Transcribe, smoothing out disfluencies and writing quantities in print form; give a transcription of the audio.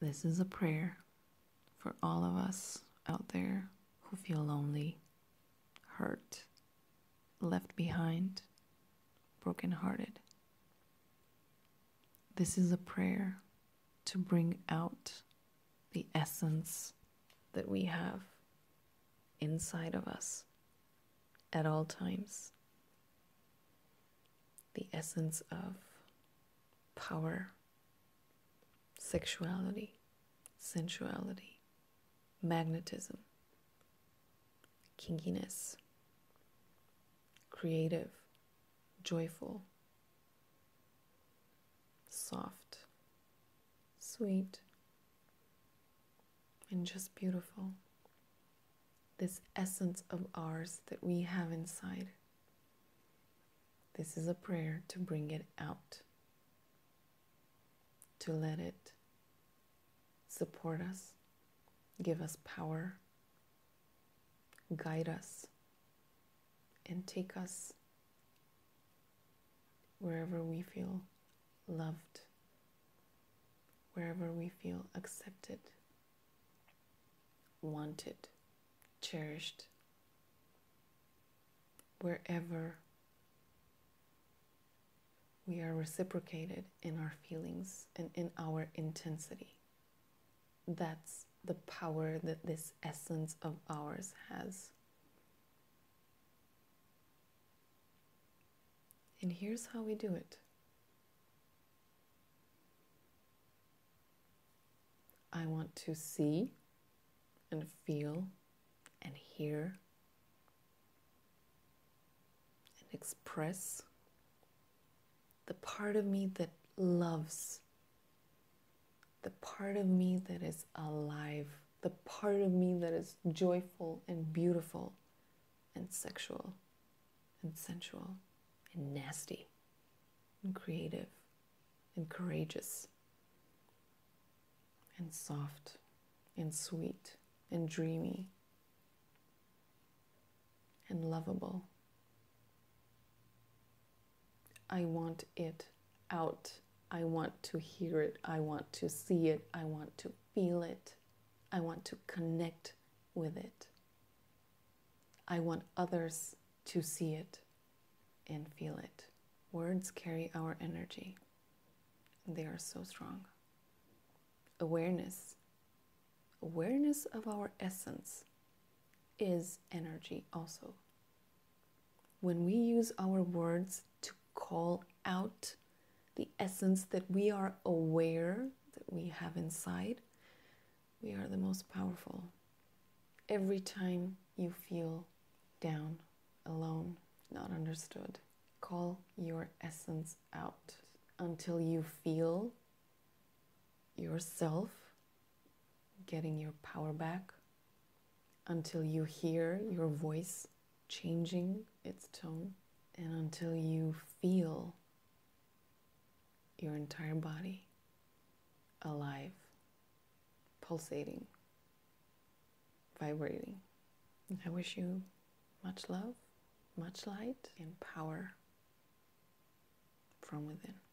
This is a prayer for all of us out there who feel lonely, hurt, left behind, brokenhearted. This is a prayer to bring out the essence that we have inside of us at all times. The essence of power, sexuality, sensuality, magnetism, kinkiness, creative, joyful, soft, sweet, and just beautiful. This essence of ours that we have inside. This is a prayer to bring it out, to let it support us, give us power, guide us, and take us wherever we feel loved, wherever we feel accepted, wanted, cherished, wherever we are reciprocated in our feelings and in our intensity. That's the power that this essence of ours has. And here's how we do it. I want to see and feel and hear and express the part of me that loves, the part of me that is alive, the part of me that is joyful and beautiful and sexual and sensual and nasty and creative and courageous and soft and sweet and dreamy and lovable. I want it out. I want to hear it. I want to see it. I want to feel it. I want to connect with it. I want others to see it and feel it. Words carry our energy. They are so strong. Awareness. Awareness of our essence is energy also. When we use our words to call out the essence that we are aware that we have inside, we are the most powerful. Every time you feel down, alone, not understood, call your essence out until you feel yourself getting your power back, until you hear your voice changing its tone, and until you feel your entire body alive, pulsating, vibrating. I wish you much love, much light, and power from within.